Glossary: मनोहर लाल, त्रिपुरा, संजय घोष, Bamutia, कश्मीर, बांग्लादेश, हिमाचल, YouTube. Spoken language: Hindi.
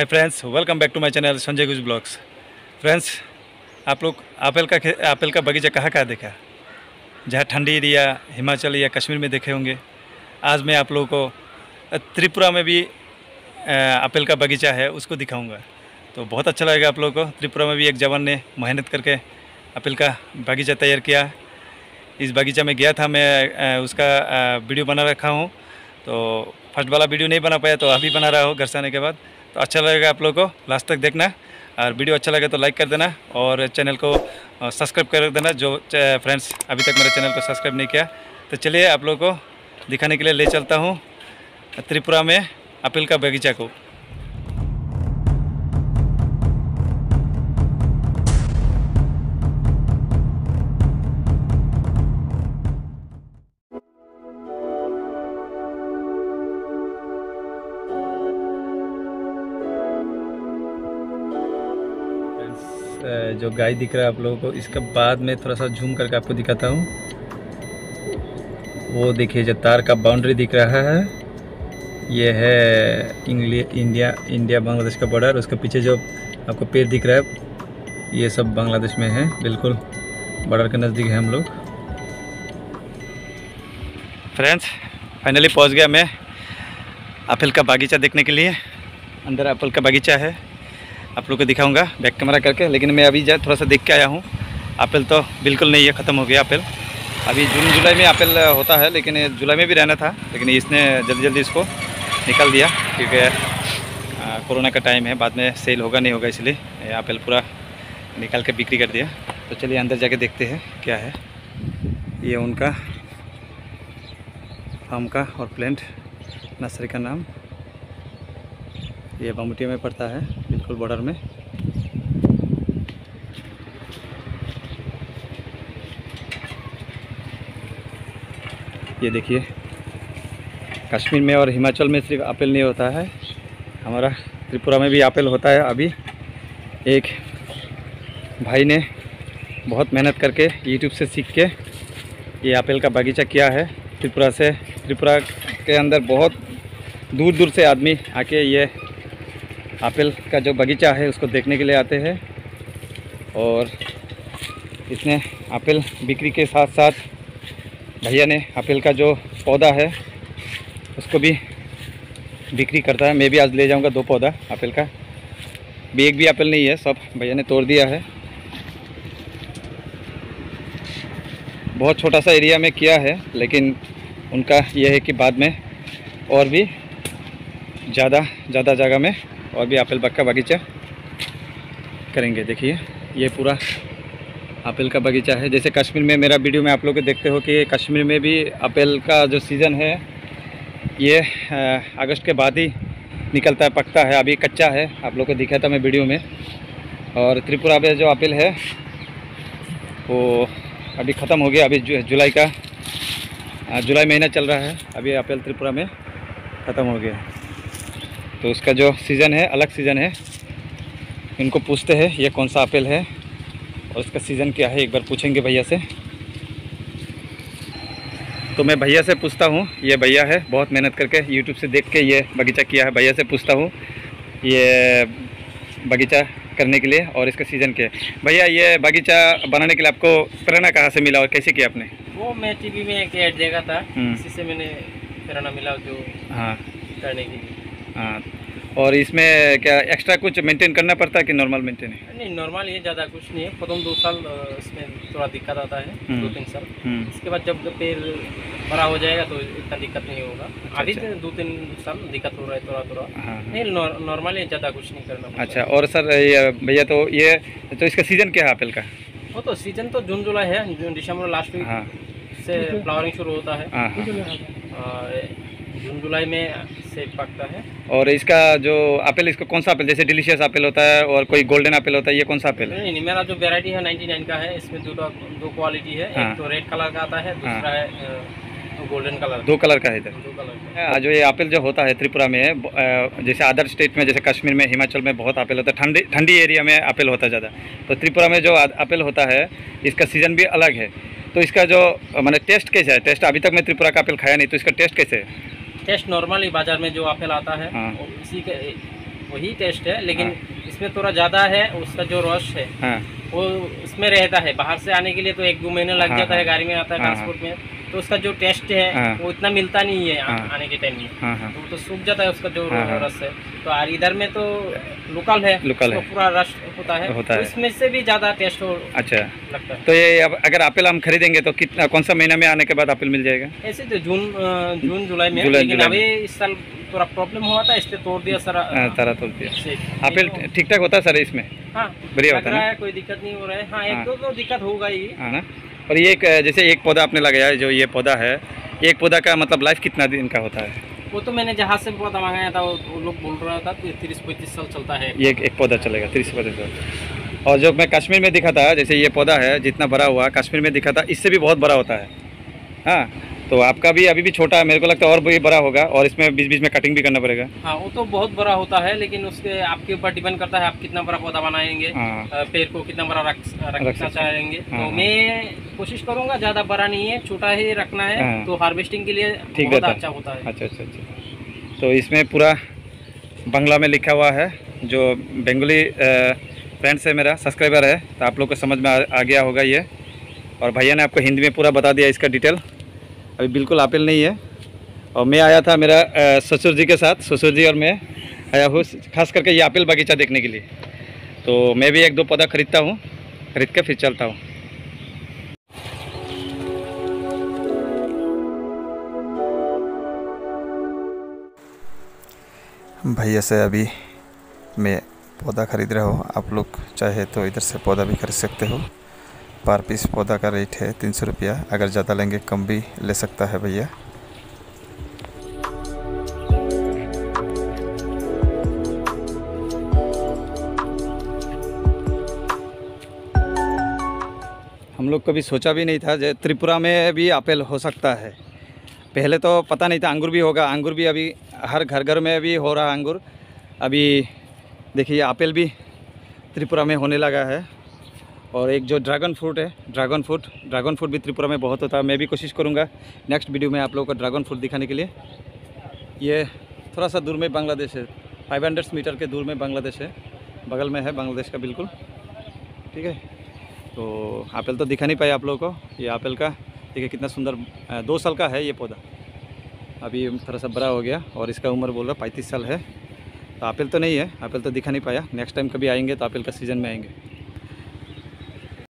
Hi friends, welcome back to my channel संजय घोष blogs. Friends, आप लोग एप्पल का बगीचा कहाँ कहाँ देखा? जहाँ ठंडी एरिया हिमाचल या कश्मीर में देखे होंगे। आज मैं आप लोगों को त्रिपुरा में भी एप्पल का बगीचा है उसको दिखाऊंगा, तो बहुत अच्छा लगेगा आप लोगों को। त्रिपुरा में भी एक जवान ने मेहनत करके एप्पल का बगीचा तैयार किया। इस बगीचा में गया था मैं, उसका वीडियो बना रखा हूँ, तो फर्स्ट वाला वीडियो नहीं बना पाया तो अभी बना रहा हूँ घर से आने के बाद। तो अच्छा लगेगा आप लोगों को, लास्ट तक देखना। और वीडियो अच्छा लगे तो लाइक कर देना और चैनल को सब्सक्राइब कर देना। जो फ्रेंड्स अभी तक मेरे चैनल को सब्सक्राइब नहीं किया, तो चलिए आप लोगों को दिखाने के लिए ले चलता हूँ त्रिपुरा में एप्पल का बगीचा को। जो गाय दिख रहा है आप लोगों को, इसके बाद में थोड़ा सा झूम करके आपको दिखाता हूँ। वो देखिए, जो तार का बाउंड्री दिख रहा है, ये है इंडिया बांग्लादेश का बॉर्डर। उसके पीछे जो आपको पेड़ दिख रहा है, ये सब बांग्लादेश में है, बिल्कुल बॉर्डर के नज़दीक है हम लोग। फ्रेंड्स, फाइनली पहुँच गया मैं एप्पल का बागीचा देखने के लिए। अंदर एप्पल का बागीचा है, आप लोग को दिखाऊंगा बैक कैमरा करके। लेकिन मैं अभी थोड़ा सा देख के आया हूँ। एप्पल तो बिल्कुल नहीं है, ख़त्म हो गया एप्पल। अभी जून जुलाई में एप्पल होता है, लेकिन जुलाई में भी रहना था, लेकिन इसने जल्दी जल्दी इसको निकाल दिया क्योंकि कोरोना का टाइम है। बाद में सेल होगा नहीं होगा, इसलिए एप्पल पूरा निकाल के बिक्री कर दिया। तो चलिए अंदर जाके देखते हैं क्या है। ये उनका फार्म का और प्लांट नर्सरी का नाम। ये बामटिया में पड़ता है, बिल्कुल बॉर्डर में। ये देखिए, कश्मीर में और हिमाचल में सिर्फ एप्पल नहीं होता है, हमारा त्रिपुरा में भी एप्पल होता है। अभी एक भाई ने बहुत मेहनत करके YouTube से सीख के ये एप्पल का बगीचा किया है। त्रिपुरा के अंदर बहुत दूर दूर से आदमी आके ये एप्पल का जो बगीचा है उसको देखने के लिए आते हैं। और इसने एप्पल बिक्री के साथ साथ भैया ने एप्पल का जो पौधा है उसको भी बिक्री करता है। मैं भी आज ले जाऊंगा 2 पौधा एप्पल का। भी एक भी एप्पल नहीं है, सब भैया ने तोड़ दिया है। बहुत छोटा सा एरिया में किया है, लेकिन उनका यह है कि बाद में और भी ज़्यादा जगह में और भी एप्पल का बगीचा करेंगे। देखिए, ये पूरा एप्पल का बगीचा है। जैसे कश्मीर में, मेरा वीडियो में आप लोग देखते हो कि कश्मीर में भी एप्पल का जो सीज़न है ये अगस्त के बाद ही निकलता है, पकता है। अभी कच्चा है, आप लोग को दिखा था मैं वीडियो में। और त्रिपुरा में जो एप्पल है वो अभी ख़त्म हो गया। अभी जुलाई महीना चल रहा है, अभी एप्पल त्रिपुरा में ख़त्म हो गया। तो उसका जो सीज़न है, अलग सीज़न है। इनको पूछते हैं ये कौन सा एप्पल है और उसका सीज़न क्या है, एक बार पूछेंगे भैया से। तो मैं भैया से पूछता हूँ, ये भैया है, बहुत मेहनत करके यूट्यूब से देख के ये बगीचा किया है। भैया से पूछता हूँ ये बगीचा करने के लिए और इसका सीज़न क्या है। भैया, ये बगीचा बनाने के लिए आपको प्रेरणा कहाँ से मिला और कैसे किया आपने? वो मैं टीवी में एक ऐड देखा था, इससे मैंने प्रेरणा मिला जो हाँ करने के लिए। हाँ, और इसमें क्या एक्स्ट्रा कुछ मेंटेन करना पड़ता है कि नॉर्मल मेंटेन है? नहीं, नॉर्मल ये ज़्यादा कुछ नहीं है। प्रथम 2 साल इसमें थोड़ा दिक्कत आता है, 2-3 साल। इसके बाद जब पेड़ बड़ा हो जाएगा तो इतना दिक्कत नहीं होगा। अच्छा, अभी 2-3 साल दिक्कत हो रहा है थोड़ा। हाँ, नहीं, नॉर्मल ये ज़्यादा कुछ नहीं करना। अच्छा, और सर ये भैया, तो ये तो इसका सीज़न क्या है एप्पल का? वो तो सीज़न तो जून जुलाई है, दिसंबर लास्ट वीक से फ्लावरिंग शुरू होता है, जून जुलाई में से पकता है। और इसका जो एप्पल, इसका कौन सा एप्पल? जैसे डिलीशियस एप्पल होता है और कोई गोल्डन एप्पल होता है, ये कौन सा एप्पल है? नहीं, मेरा जो वैरायटी है 99 का है। इसमें दो क्वालिटी है। हाँ, एक तो रेड कलर का आता है, दूसरा है तो गोल्डन कलर। 2 कलर का है इधर, 2 कलर का। जो ये एप्पल जो होता है त्रिपुरा में, जैसे अदर स्टेट में, जैसे कश्मीर में, हिमाचल में बहुत एप्पल होता है। ठंडी एरिया में एप्पल होता है ज़्यादा। तो त्रिपुरा में जो एप्पल होता है इसका सीज़न भी अलग है। तो इसका जो मैंने टेस्ट कैसा है? टेस्ट अभी तक मैं त्रिपुरा का एप्पल खाया नहीं, तो इसका टेस्ट कैसे है? टेस्ट नॉर्मली बाज़ार में जो एप्पल आता है। हाँ, इसी के वही टेस्ट है, लेकिन इसमें थोड़ा ज़्यादा है, उसका जो रश है वो उसमें रहता है। बाहर से आने के लिए तो 1-2 महीने लग जाता है, गाड़ी में आता है, ट्रांसपोर्ट में, तो उसका जो टेस्ट है वो इतना मिलता नहीं है आने के टाइम में, वो तो सूख जाता है उसका जो रस है। तो और इधर में तो लोकल है, तो पूरा रस होता है। तो इसमें से भी ज़्यादा टेस्ट अच्छा लगता है। तो ये अब अगर आपेल हम खरीदेंगे तो कितना, कौन सा महीना में आने के बाद आपेल मिल जाएगा? ऐसे तो जून जुलाई में, लेकिन अभी इस साल थोड़ा प्रॉब्लम हुआ था, इसलिए तोड़ दिया सर, सारा तोड़ दिया। आपेल ठीक ठाक होता है सर इसमें? हाँ बढ़िया होता है, कोई दिक्कत नहीं हो रहा है। हाँ 1-2 तो दिक्कत होगा ही है ना। और ये जैसे एक पौधा आपने लगाया, जो ये पौधा है, एक पौधा का मतलब लाइफ कितना दिन का होता है? वो तो मैंने जहाँ से पौधा मंगाया था वो लोग बोल रहा था 30-35 साल चलता है, ये एक पौधा चलेगा 30-35 साल। और जो मैं कश्मीर में दिखा था, जैसे ये पौधा है जितना बड़ा हुआ कश्मीर में दिखा था, इससे भी बहुत बड़ा होता है। हाँ तो आपका भी अभी भी छोटा है, मेरे को लगता है और भी बड़ा होगा, और इसमें बीच बीच में कटिंग भी करना पड़ेगा। हाँ वो तो बहुत बड़ा होता है, लेकिन उसके आपके ऊपर डिपेंड करता है आप कितना बड़ा पौधा बनाएंगे, पेड़ को कितना बड़ा रखना चाहेंगे। तो मैं कोशिश करूँगा ज़्यादा बड़ा नहीं है, छोटा ही रखना है, तो हार्वेस्टिंग के लिए ठीक है, अच्छा होता है। अच्छा। तो इसमें पूरा बांग्ला में लिखा हुआ है, जो बेंगोली फ्रेंड्स है मेरा सब्सक्राइबर है, तो आप लोग को समझ में आ गया होगा ये। और भैया ने आपको हिंदी में पूरा बता दिया इसका डिटेल। अभी बिल्कुल आपेल नहीं है। और मैं आया था मेरा ससुर जी के साथ, ससुर जी और मैं आया हूँ खास करके ये आपेल बगीचा देखने के लिए। तो मैं भी 1-2 पौधा खरीदता हूँ, खरीद कर फिर चलता हूँ। भैया से अभी मैं पौधा खरीद रहा हूँ, आप लोग चाहे तो इधर से पौधा भी खरीद सकते हो। पर पीस पौधा का रेट है 300 रुपया, अगर ज़्यादा लेंगे कम भी ले सकता है भैया। हम लोग कभी सोचा भी नहीं था त्रिपुरा में भी आपेल हो सकता है। पहले तो पता नहीं था अंगूर भी होगा, अंगूर भी अभी हर घर में भी हो रहा अंगूर। अभी देखिए आपेल भी त्रिपुरा में होने लगा है। और एक जो ड्रैगन फ्रूट है, ड्रैगन फ्रूट भी त्रिपुरा में बहुत होता है। मैं भी कोशिश करूंगा नेक्स्ट वीडियो में आप लोगों को ड्रैगन फ्रूट दिखाने के लिए। ये थोड़ा सा दूर में बांग्लादेश है, 500 मीटर के दूर में बांग्लादेश है, बगल में है बांग्लादेश का बिल्कुल। ठीक है, तो आपेल तो दिखा नहीं पाया आप लोगों को। ये आपेल का देखिए कितना सुंदर, 2 साल का है ये पौधा, अभी थोड़ा सा बड़ा हो गया। और इसका उम्र बोल रहा 35 साल है। तो आपेल तो नहीं है, आपेल तो दिखा नहीं पाया। नेक्स्ट टाइम कभी आएंगे तो आपेल का सीज़न में आएंगे।